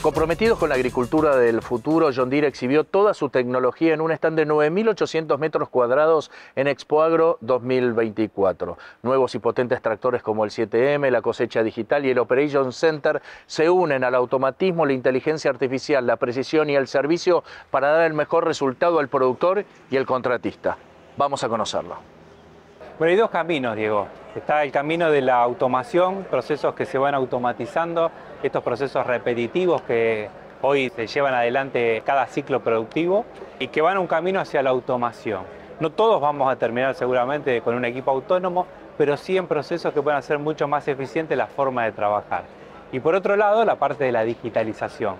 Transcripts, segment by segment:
Comprometidos con la agricultura del futuro, John Deere exhibió toda su tecnología en un stand de 9.800 metros cuadrados en Expoagro 2024. Nuevos y potentes tractores como el 7M, la cosecha digital y el Operation Center se unen al automatismo, la inteligencia artificial, la precisión y el servicio para dar el mejor resultado al productor y el contratista. Vamos a conocerlo. Bueno, hay dos caminos, Diego. Está el camino de la automación, procesos que se van automatizando, estos procesos repetitivos que hoy se llevan adelante cada ciclo productivo y que van a un camino hacia la automación. No todos vamos a terminar seguramente con un equipo autónomo, pero sí en procesos que puedan hacer mucho más eficiente la forma de trabajar. Y por otro lado, la parte de la digitalización.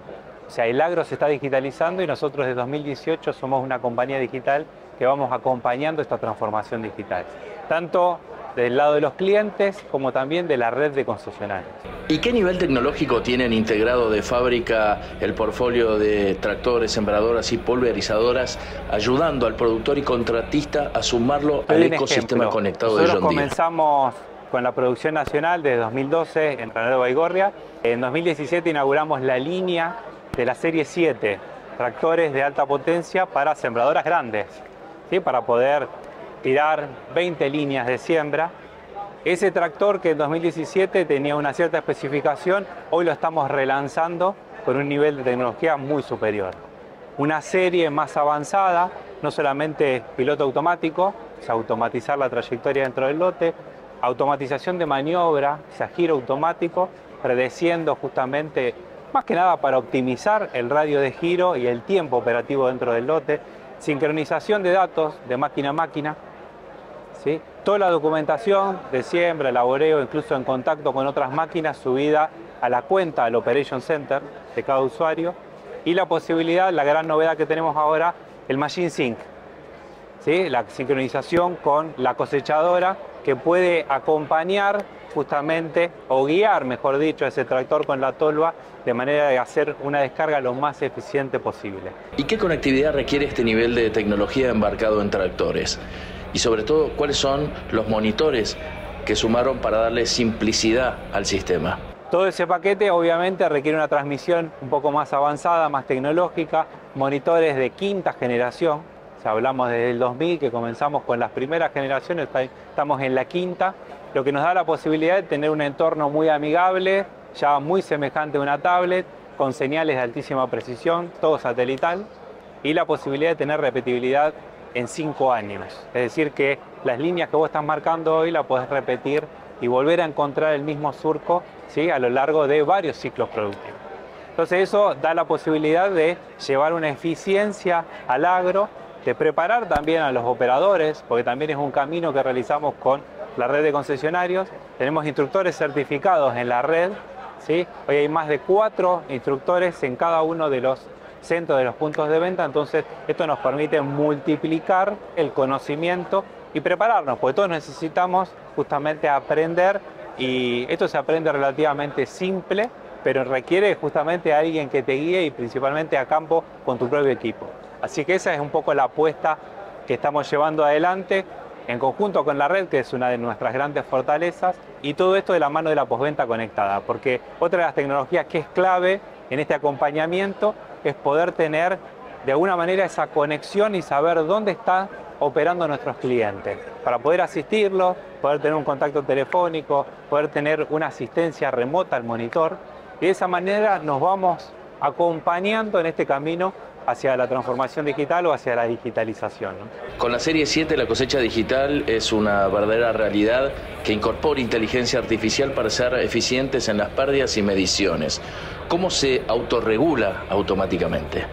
O sea, el agro se está digitalizando y nosotros desde 2018 somos una compañía digital que vamos acompañando esta transformación digital. Tanto del lado de los clientes como también de la red de concesionarios. ¿Y qué nivel tecnológico tienen integrado de fábrica el portfolio de tractores, sembradoras y pulverizadoras, ayudando al productor y contratista a sumarlo al ecosistema conectado de John Deere? Nosotros comenzamos con la producción nacional desde 2012 en Ranero Baigorria. En 2017 inauguramos la línea de la serie 7, tractores de alta potencia para sembradoras grandes, ¿sí? Para poder tirar 20 líneas de siembra. Ese tractor que en 2017 tenía una cierta especificación, hoy lo estamos relanzando con un nivel de tecnología muy superior. Una serie más avanzada, no solamente piloto automático, o sea, automatizar la trayectoria dentro del lote, automatización de maniobra, o sea, giro automático, predeciendo justamente, más que nada para optimizar el radio de giro y el tiempo operativo dentro del lote, sincronización de datos de máquina a máquina, ¿sí? Toda la documentación de siembra, laboreo, incluso en contacto con otras máquinas, subida a la cuenta del Operation Center de cada usuario, y la posibilidad, la gran novedad que tenemos ahora, el Machine Sync, ¿sí? La sincronización con la cosechadora que puede acompañar justamente o guiar, mejor dicho, a ese tractor con la tolva de manera de hacer una descarga lo más eficiente posible. ¿Y qué conectividad requiere este nivel de tecnología embarcado en tractores? Y sobre todo, ¿cuáles son los monitores que sumaron para darle simplicidad al sistema? Todo ese paquete obviamente requiere una transmisión un poco más avanzada, más tecnológica, monitores de quinta generación. O sea, hablamos desde el 2000 que comenzamos con las primeras generaciones, estamos en la quinta, lo que nos da la posibilidad de tener un entorno muy amigable, ya muy semejante a una tablet, con señales de altísima precisión, todo satelital, y la posibilidad de tener repetibilidad en 5 años. Es decir que las líneas que vos estás marcando hoy las podés repetir y volver a encontrar el mismo surco, ¿sí? A lo largo de varios ciclos productivos. Entonces eso da la posibilidad de llevar una eficiencia al agro, de preparar también a los operadores, porque también es un camino que realizamos con la red de concesionarios. Tenemos instructores certificados en la red, ¿sí? Hoy hay más de 4 instructores en cada uno de los centros, de los puntos de venta, entonces esto nos permite multiplicar el conocimiento y prepararnos, porque todos necesitamos justamente aprender, y esto se aprende relativamente simple, pero requiere justamente a alguien que te guíe y principalmente a campo con tu propio equipo. Así que esa es un poco la apuesta que estamos llevando adelante en conjunto con la red, que es una de nuestras grandes fortalezas, y todo esto de la mano de la postventa conectada, porque otra de las tecnologías que es clave en este acompañamiento es poder tener de alguna manera esa conexión y saber dónde están operando nuestros clientes, para poder asistirlos, poder tener un contacto telefónico, poder tener una asistencia remota al monitor, y de esa manera nos vamos acompañando en este camino hacia la transformación digital o hacia la digitalización, ¿no? Con la serie 7, la cosecha digital es una verdadera realidad que incorpora inteligencia artificial para ser eficientes en las pérdidas y mediciones. ¿Cómo se autorregula automáticamente?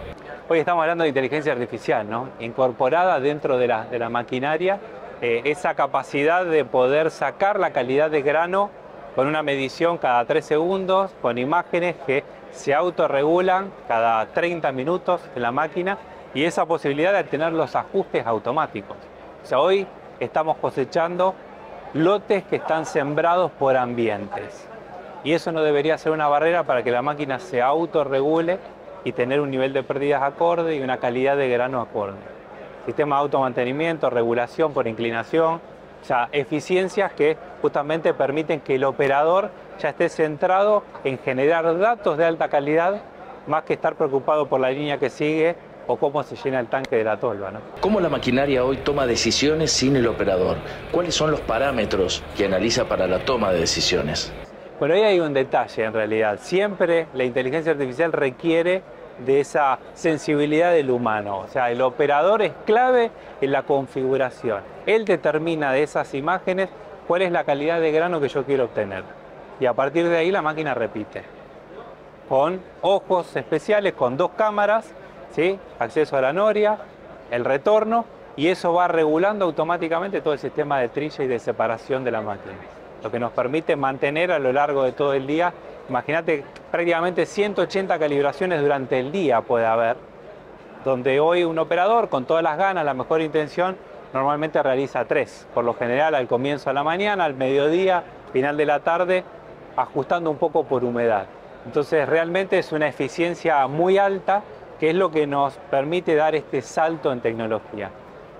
Hoy estamos hablando de inteligencia artificial, ¿no? Incorporada dentro de la maquinaria, esa capacidad de poder sacar la calidad de grano con una medición cada 3 segundos, con imágenes que se autorregulan cada 30 minutos en la máquina, y esa posibilidad de tener los ajustes automáticos. O sea, hoy estamos cosechando lotes que están sembrados por ambientes, y eso no debería ser una barrera para que la máquina se autorregule y tener un nivel de pérdidas acorde y una calidad de grano acorde. Sistema de automantenimiento, regulación por inclinación, o sea, eficiencias que justamente permiten que el operador ya esté centrado en generar datos de alta calidad más que estar preocupado por la línea que sigue o cómo se llena el tanque de la tolva, ¿no? ¿Cómo la maquinaria hoy toma decisiones sin el operador? ¿Cuáles son los parámetros que analiza para la toma de decisiones? Bueno, ahí hay un detalle en realidad. Siempre la inteligencia artificial requiere de esa sensibilidad del humano. O sea, el operador es clave en la configuración. Él determina de esas imágenes cuál es la calidad de grano que yo quiero obtener. Y a partir de ahí la máquina repite. Con ojos especiales, con dos cámaras, ¿sí? Acceso a la noria, el retorno, y eso va regulando automáticamente todo el sistema de trilla y de separación de la máquina. Lo que nos permite mantener a lo largo de todo el día, imagínate, prácticamente 180 calibraciones durante el día puede haber, donde hoy un operador con todas las ganas, la mejor intención, normalmente realiza 3. Por lo general al comienzo de la mañana, al mediodía, final de la tarde, ajustando un poco por humedad. Entonces realmente es una eficiencia muy alta, que es lo que nos permite dar este salto en tecnología.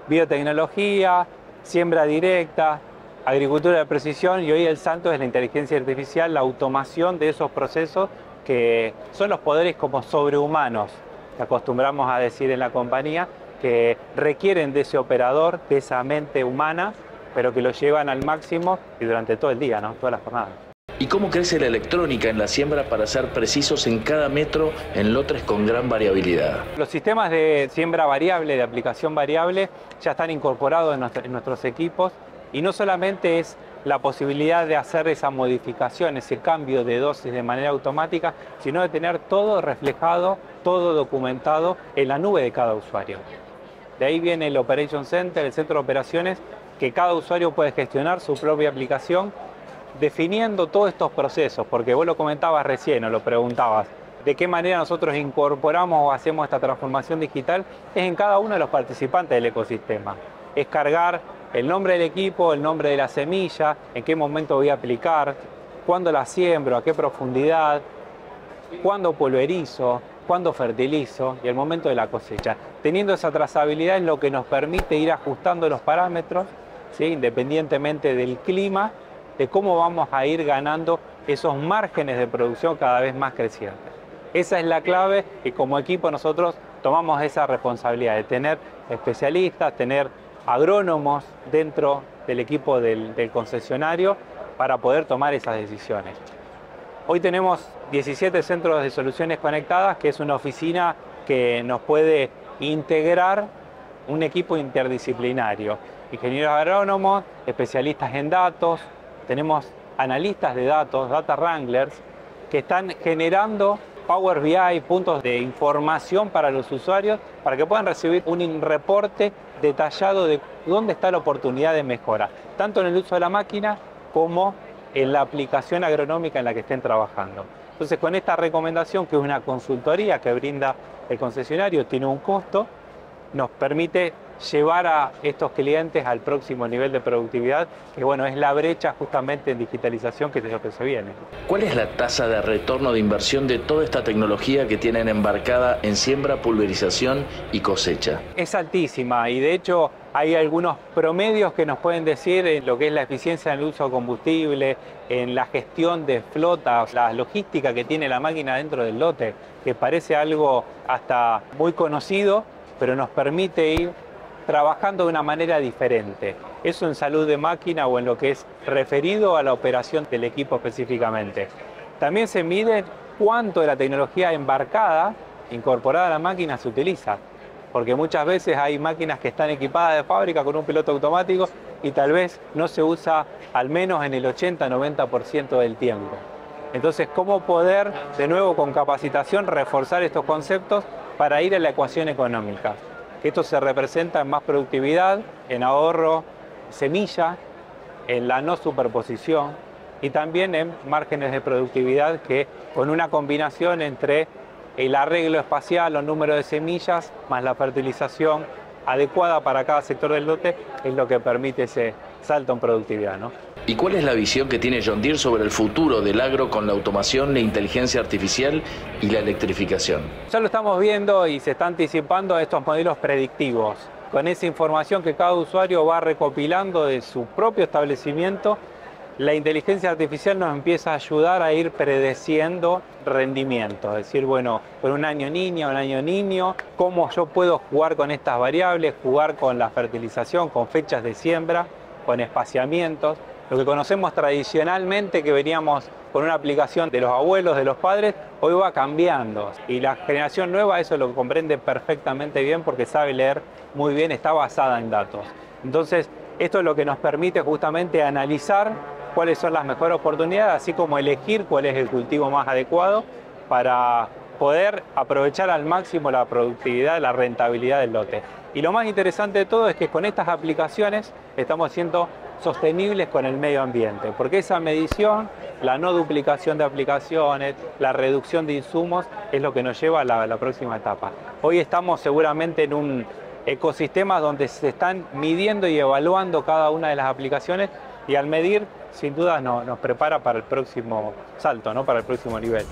Biotecnología, siembra directa, agricultura de precisión, y hoy el salto es la inteligencia artificial, la automación de esos procesos que son los poderes como sobrehumanos, que acostumbramos a decir en la compañía, que requieren de ese operador, de esa mente humana, pero que lo llevan al máximo y durante todo el día, ¿no? Todas las jornadas. ¿Y cómo crece la electrónica en la siembra para ser precisos en cada metro en lotes con gran variabilidad? Los sistemas de siembra variable, de aplicación variable, ya están incorporados en nuestros equipos, y no solamente es la posibilidad de hacer esa modificación, ese cambio de dosis de manera automática, sino de tener todo reflejado, todo documentado en la nube de cada usuario. De ahí viene el Operation Center, el centro de operaciones, que cada usuario puede gestionar su propia aplicación, definiendo todos estos procesos, porque vos lo comentabas recién o lo preguntabas, de qué manera nosotros incorporamos o hacemos esta transformación digital, es en cada uno de los participantes del ecosistema. Es cargar el nombre del equipo, el nombre de la semilla, en qué momento voy a aplicar, cuándo la siembro, a qué profundidad, cuándo pulverizo, cuándo fertilizo y el momento de la cosecha. Teniendo esa trazabilidad es lo que nos permite ir ajustando los parámetros, ¿sí? Independientemente del clima, de cómo vamos a ir ganando esos márgenes de producción cada vez más crecientes. Esa es la clave, y como equipo nosotros tomamos esa responsabilidad de tener especialistas, tener agrónomos dentro del equipo del concesionario para poder tomar esas decisiones. Hoy tenemos 17 centros de soluciones conectadas, que es una oficina que nos puede integrar un equipo interdisciplinario. Ingenieros agrónomos, especialistas en datos, tenemos analistas de datos, data wranglers, que están generando Power BI, puntos de información para los usuarios, para que puedan recibir un reporte detallado de dónde está la oportunidad de mejora, tanto en el uso de la máquina como en la aplicación agronómica en la que estén trabajando. Entonces, con esta recomendación, que es una consultoría que brinda el concesionario, tiene un costo, nos permite llevar a estos clientes al próximo nivel de productividad, que bueno, es la brecha justamente en digitalización, que es lo que se viene. ¿Cuál es la tasa de retorno de inversión de toda esta tecnología que tienen embarcada en siembra, pulverización y cosecha? Es altísima, y de hecho hay algunos promedios que nos pueden decir en lo que es la eficiencia en el uso de combustible, en la gestión de flotas, la logística que tiene la máquina dentro del lote, que parece algo hasta muy conocido, pero nos permite ir trabajando de una manera diferente. Eso en salud de máquina o en lo que es referido a la operación del equipo específicamente. También se mide cuánto de la tecnología embarcada, incorporada a la máquina, se utiliza. Porque muchas veces hay máquinas que están equipadas de fábrica con un piloto automático y tal vez no se usa al menos en el 80-90% del tiempo. Entonces, ¿cómo poder, de nuevo con capacitación, reforzar estos conceptos para ir a la ecuación económica? Esto se representa en más productividad, en ahorro, semilla, en la no superposición y también en márgenes de productividad, que con una combinación entre el arreglo espacial o número de semillas más la fertilización adecuada para cada sector del lote es lo que permite ese salto en productividad, ¿no? ¿Y cuál es la visión que tiene John Deere sobre el futuro del agro con la automación, la inteligencia artificial y la electrificación? Ya lo estamos viendo y se está anticipando a estos modelos predictivos, con esa información que cada usuario va recopilando de su propio establecimiento la inteligencia artificial nos empieza a ayudar a ir predeciendo rendimientos. Es decir, bueno, por un año niño, cómo yo puedo jugar con estas variables, jugar con la fertilización, con fechas de siembra, con espaciamientos. Lo que conocemos tradicionalmente, que veníamos con una aplicación de los abuelos, de los padres, hoy va cambiando. Y la generación nueva eso lo comprende perfectamente bien porque sabe leer muy bien, está basada en datos. Entonces, esto es lo que nos permite justamente analizar cuáles son las mejores oportunidades, así como elegir cuál es el cultivo más adecuado para poder aprovechar al máximo la productividad, la rentabilidad del lote. Y lo más interesante de todo es que con estas aplicaciones estamos siendo sostenibles con el medio ambiente, porque esa medición, la no duplicación de aplicaciones, la reducción de insumos, es lo que nos lleva a la próxima etapa. Hoy estamos seguramente en un ecosistema donde se están midiendo y evaluando cada una de las aplicaciones, y al medir, sin duda, nos prepara para el próximo salto, ¿no? Para el próximo nivel.